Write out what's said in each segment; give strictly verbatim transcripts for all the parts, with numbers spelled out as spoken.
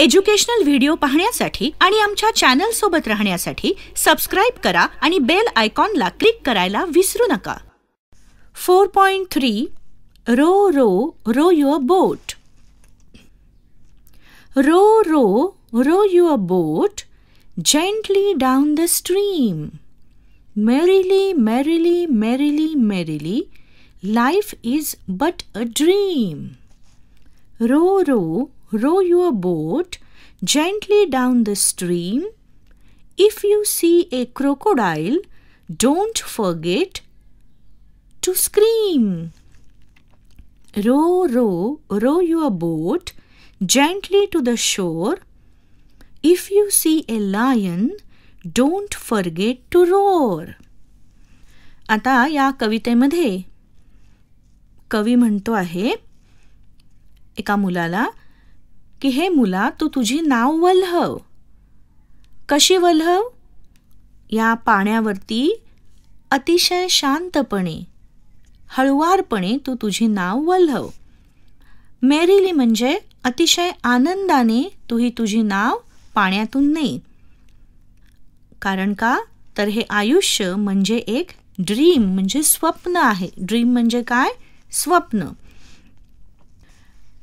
Educational video पाहण्यासाठी आणि आमच्या चॅनल सोबत राहण्यासाठी सबस्क्राइब करा आणि बेल आयकॉनला क्लिक करायला विसरू नका। Four point three row row row your boat. Row row row your boat gently down the stream. Merrily merrily merrily merrily life is but a dream. Row row row your boat gently down the stream. If you see a crocodile, don't forget to scream. Row, row, row your boat gently to the shore. If you see a lion, don't forget to roar. आता या कवितेमध्ये कवी म्हणतो आहे एका मुलाला कि हे मुला तू तुझी नाव वल्हव। कशी वल्हव? या पाण्यावरती अतिशय शांतपणे हळुवारपणे तू तुझी नाव वल्हव। मेरिली म्हणजे अतिशय आनंदाने तू ही तुझी नाव पाण्यातून ने, कारण का तर हे आयुष्य म्हणजे एक ड्रीम म्हणजे स्वप्न आहे। ड्रीम म्हणजे काय? स्वप्न।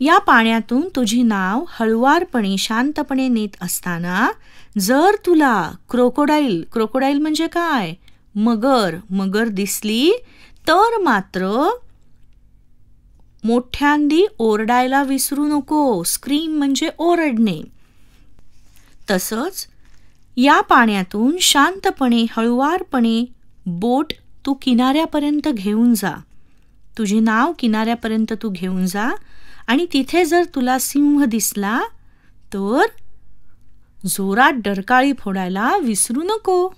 या पाण्यातून तुझी नाव हळुवारपणे शांतपणे नेत असताना जर तुला क्रोकोडाईल क्रोकोडाईल म्हणजे काय मगर मगर दिसली तर मात्र मोठ्यांदी ओरडायला विसरू नको। स्क्रीम म्हणजे ओरडणे। तसंच या पाण्यातून शांतपणे हळुवारपणे बोट तू किनाऱ्यापर्यंत घेऊन जा। तुझी नाव किनाऱ्यापर्यंत तू घेऊन जा आणि तिथे जर तुला सिंह दिसला तर जोरात डरकाळी फोडायला विसरू नको।